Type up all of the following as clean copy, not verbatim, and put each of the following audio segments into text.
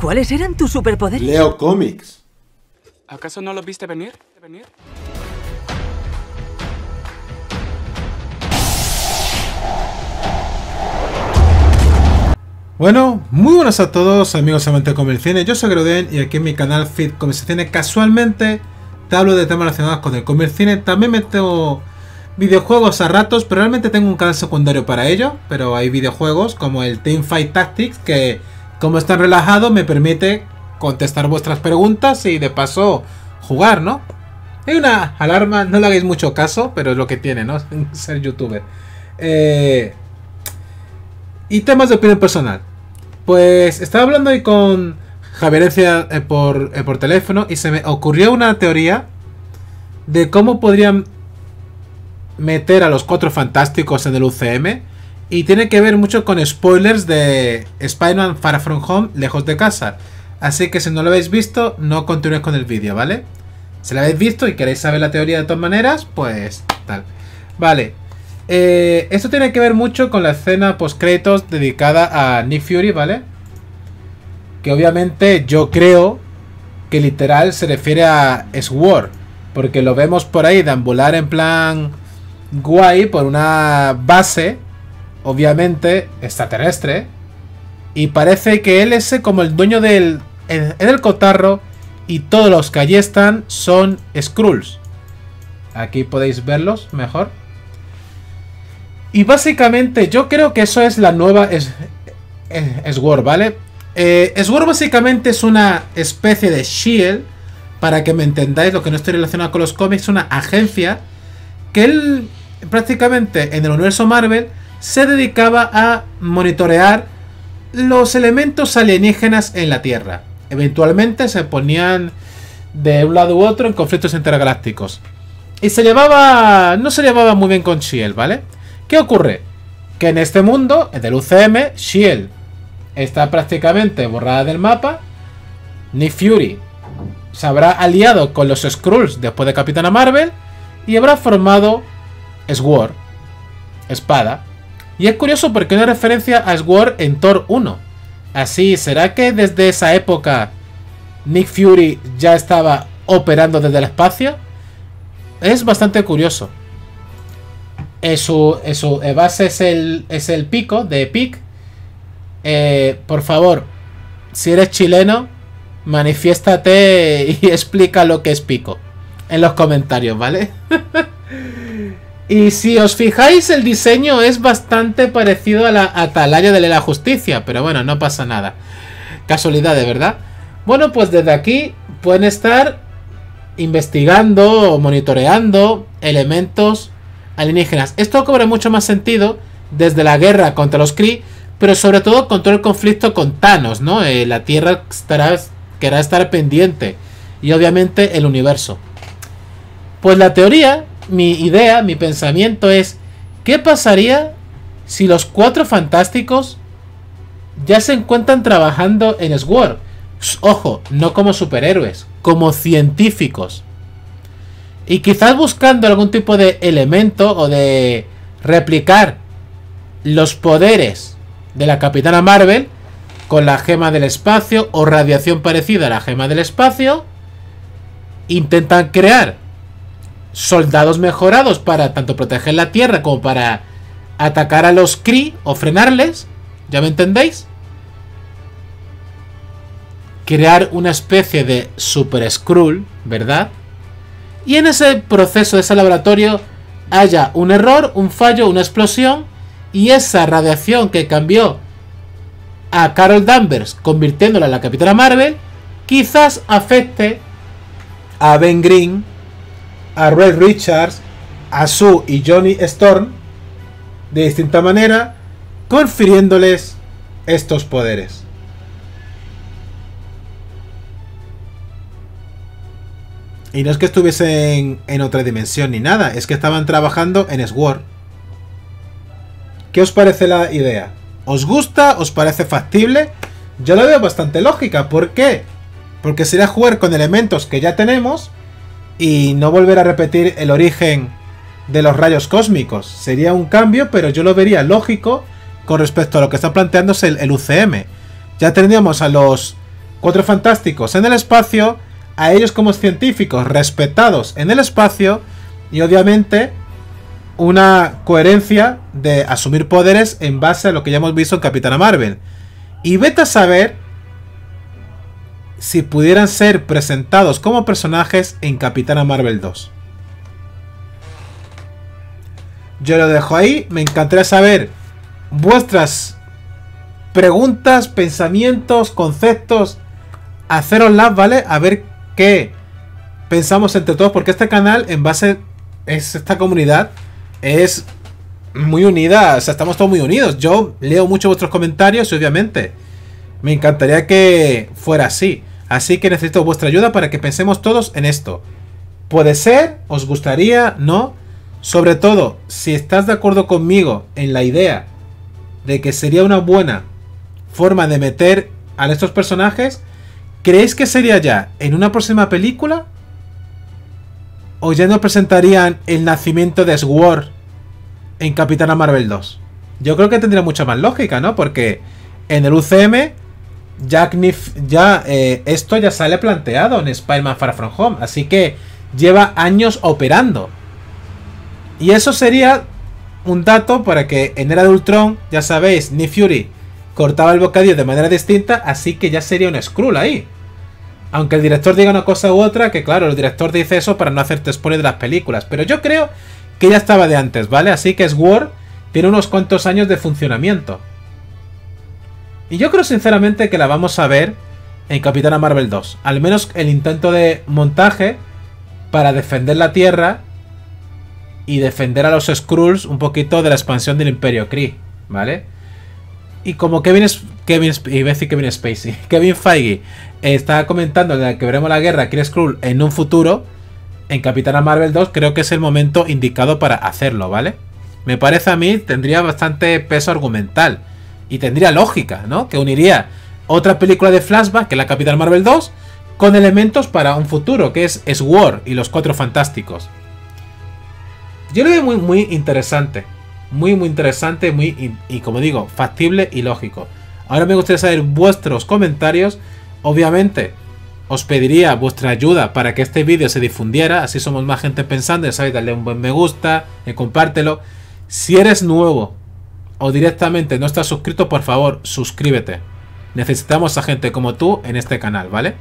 ¿Cuáles eran tus superpoderes? Leo cómics. ¿Acaso no los viste venir? Bueno, muy buenas a todos, amigos amantes de Comic Con de Cine. Yo soy Groden y aquí en mi canal FYD Comics y Cine casualmente te hablo de temas relacionados con el Comic Con de Cine. También me tengo videojuegos a ratos, pero realmente tengo un canal secundario para ello. Pero hay videojuegos como el Team Fight Tactics que, como está relajado, me permite contestar vuestras preguntas y de paso jugar, ¿no? Hay una alarma, no le hagáis mucho caso, pero es lo que tiene, ¿no? Ser youtuber. Y temas de opinión personal. Pues estaba hablando ahí con Javier Encia por teléfono y se me ocurrió una teoría de cómo podrían meter a los Cuatro Fantásticos en el UCM. Y tiene que ver mucho con spoilers de Spider-Man Far From Home, lejos de casa. Así que si no lo habéis visto, no continuéis con el vídeo, ¿vale? Si lo habéis visto y queréis saber la teoría de todas maneras, pues tal. Vale. Esto tiene que ver mucho con la escena post-créditos dedicada a Nick Fury, ¿vale? Que obviamente yo creo que literal se refiere a S.W.O.R.D., porque lo vemos por ahí deambular en plan guay por una base, obviamente extraterrestre, y parece que él es como el dueño del cotarro y todos los que allí están son Skrulls. Aquí podéis verlos mejor. Y básicamente yo creo que eso es la nueva S.W.O.R.D., ¿vale? S.W.O.R.D. básicamente es una especie de S.H.I.E.L.D., para que me entendáis, lo que no estoy relacionado con los cómics, una agencia que él prácticamente en el universo Marvel se dedicaba a monitorear los elementos alienígenas en la Tierra. Eventualmente se ponían de un lado u otro en conflictos intergalácticos. Y se llevaba... no se llevaba muy bien con S.H.I.E.L.D., ¿vale? ¿Qué ocurre? Que en este mundo, en el UCM, S.H.I.E.L.D. está prácticamente borrada del mapa. Nick Fury se habrá aliado con los Skrulls después de Capitana Marvel y habrá formado S.W.O.R.D., espada. Y es curioso porque hay una referencia a S.W.O.R.D. en Thor 1. Así, ¿será que desde esa época Nick Fury ya estaba operando desde el espacio? Es bastante curioso. Su base es el Pico de Epic. Por favor, si eres chileno, manifiéstate y explica lo que es Pico en los comentarios, ¿vale? Y si os fijáis, el diseño es bastante parecido a la atalaya de la justicia, pero bueno, no pasa nada. Casualidades, ¿verdad? Bueno, pues desde aquí pueden estar investigando o monitoreando elementos alienígenas. Esto cobra mucho más sentido desde la guerra contra los Kree, pero sobre todo con todo el conflicto con Thanos, ¿no? La Tierra querrá estar pendiente y obviamente el universo. Pues la teoría, mi idea, mi pensamiento es: ¿qué pasaría si los Cuatro Fantásticos ya se encuentran trabajando en S.W.O.R.D.? Ojo, no como superhéroes, como científicos. Y quizás buscando algún tipo de elemento o de replicar los poderes de la Capitana Marvel con la Gema del Espacio o radiación parecida a la Gema del Espacio, intentan crear soldados mejorados para tanto proteger la Tierra como para atacar a los Kree o frenarles, ¿ya me entendéis? Crear una especie de Super Skrull, ¿verdad? Y en ese proceso de ese laboratorio haya un error, un fallo, una explosión, y esa radiación que cambió a Carol Danvers, convirtiéndola en la Capitana Marvel, quizás afecte a Ben Grimm, a Red Richards, a Sue y Johnny Storm de distinta manera, confiriéndoles estos poderes. Y no es que estuviesen en otra dimensión ni nada, es que estaban trabajando en S.W.O.R.D. ¿Qué os parece la idea? ¿Os gusta? ¿Os parece factible? Yo la veo bastante lógica. ¿Por qué? Porque sería jugar con elementos que ya tenemos y no volver a repetir el origen de los rayos cósmicos. Sería un cambio, pero yo lo vería lógico con respecto a lo que está planteándose el UCM. Ya tendríamos a los Cuatro fantásticos en el espacio, a ellos como científicos respetados en el espacio y obviamente una coherencia de asumir poderes en base a lo que ya hemos visto en Capitana Marvel. Y vete a saber si pudieran ser presentados como personajes en Capitana Marvel 2. Yo lo dejo ahí, me encantaría saber vuestras preguntas, pensamientos, conceptos, hacéroslas, ¿vale? A ver qué pensamos entre todos, porque este canal, en base, esta comunidad es muy unida, o sea, estamos todos muy unidos. Yo leo mucho vuestros comentarios y obviamente me encantaría que fuera así. Así que necesito vuestra ayuda para que pensemos todos en esto. ¿Puede ser? ¿Os gustaría? ¿No? Sobre todo, si estás de acuerdo conmigo en la idea de que sería una buena forma de meter a estos personajes, ¿creéis que sería ya en una próxima película? ¿O ya nos presentarían el nacimiento de S.W.O.R.D. en Capitana Marvel 2? Yo creo que tendría mucha más lógica, ¿no? Porque en el UCM esto ya sale planteado en Spider-Man Far From Home. Así que lleva años operando. Y eso sería un dato para que en Era de Ultron, ya sabéis, Nick Fury cortaba el bocadillo de manera distinta, así que ya sería un Skrull ahí. Aunque el director diga una cosa u otra, que claro, el director dice eso para no hacerte spoiler de las películas. Pero yo creo que ya estaba de antes, ¿vale? Así que S.W.O.R.D. tiene unos cuantos años de funcionamiento. Y yo creo sinceramente que la vamos a ver en Capitana Marvel 2. Al menos el intento de montaje para defender la Tierra y defender a los Skrulls un poquito de la expansión del Imperio Kree, ¿vale? Y como Kevin Feige está comentando que veremos la guerra Kree-Skrull en un futuro, en Capitana Marvel 2 creo que es el momento indicado para hacerlo, ¿vale? Me parece a mí, tendría bastante peso argumental y tendría lógica, ¿no? Que uniría otra película de flashback, que es la Capitana Marvel 2, con elementos para un futuro, que es S.W.O.R.D. y los Cuatro Fantásticos. Yo lo veo muy interesante. Muy interesante. Y como digo, factible y lógico. Ahora me gustaría saber vuestros comentarios. Obviamente, os pediría vuestra ayuda para que este vídeo se difundiera. Así somos más gente pensando. Ya sabéis, dale un buen me gusta. Compártelo. Si eres nuevo o directamente no estás suscrito, por favor, suscríbete. Necesitamos a gente como tú en este canal, ¿vale?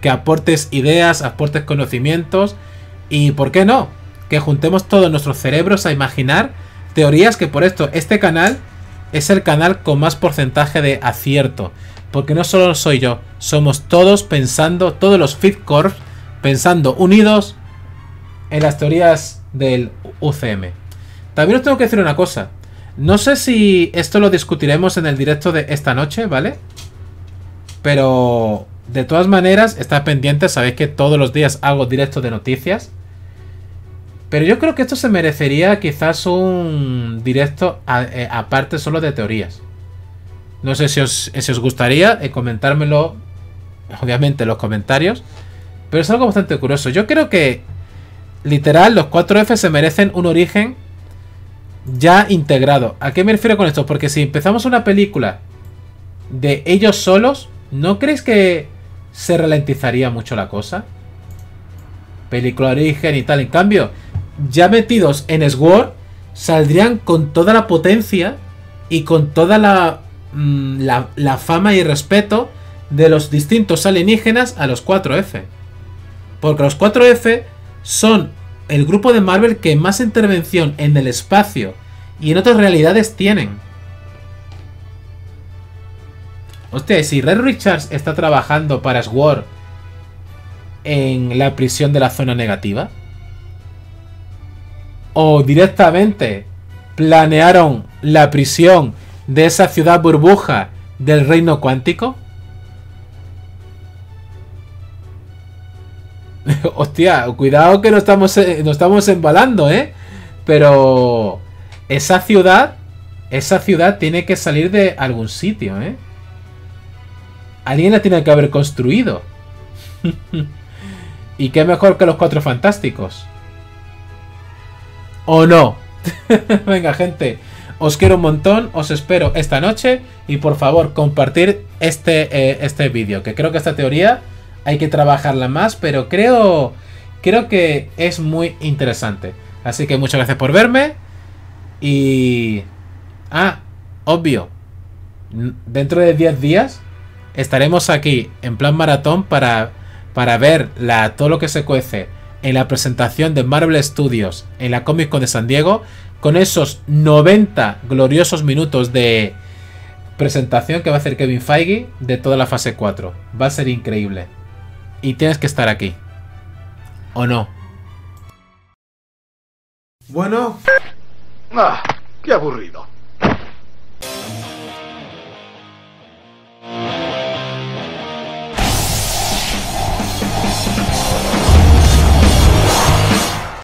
Que aportes ideas, aportes conocimientos. Y ¿por qué no? Que juntemos todos nuestros cerebros a imaginar teorías, que por esto este canal es el canal con más porcentaje de acierto. Porque no solo soy yo, somos todos pensando, todos los FYD Corps pensando unidos en las teorías del UCM. También os tengo que decir una cosa. No sé si esto lo discutiremos en el directo de esta noche, ¿vale? Pero de todas maneras, estad pendientes, sabéis que todos los días hago directo de noticias. Pero yo creo que esto se merecería quizás un directo aparte solo de teorías. No sé si os gustaría comentármelo, obviamente, en los comentarios. Pero es algo bastante curioso. Yo creo que, literal, los 4F se merecen un origen ya integrado. ¿A qué me refiero con esto? Porque si empezamos una película de ellos solos, ¿no creéis que se ralentizaría mucho la cosa? Película de origen y tal. En cambio, ya metidos en S.W.O.R.D. saldrían con toda la potencia y con toda la fama y respeto de los distintos alienígenas a los 4F. Porque los 4F son el grupo de Marvel que más intervención en el espacio y en otras realidades tienen. Hostia, si Red Richards está trabajando para S.W.O.R.D. en la prisión de la zona negativa, o directamente planearon la prisión de esa ciudad burbuja del reino cuántico. Hostia, cuidado que no estamos embalando, ¿eh? Pero esa ciudad tiene que salir de algún sitio, ¿eh? Alguien la tiene que haber construido. Y qué mejor que los Cuatro Fantásticos. ¿O no? Venga, gente. Os quiero un montón, os espero esta noche y por favor compartir este vídeo, que creo que esta teoría hay que trabajarla más, pero creo que es muy interesante. Así que muchas gracias por verme y... Ah, obvio, dentro de 10 días estaremos aquí en plan maratón para ver todo lo que se cuece en la presentación de Marvel Studios en la Comic Con de San Diego, con esos 90 gloriosos minutos de presentación que va a hacer Kevin Feige de toda la fase 4. Va a ser increíble. Y tienes que estar aquí. ¿O no? Bueno... Ah, qué aburrido.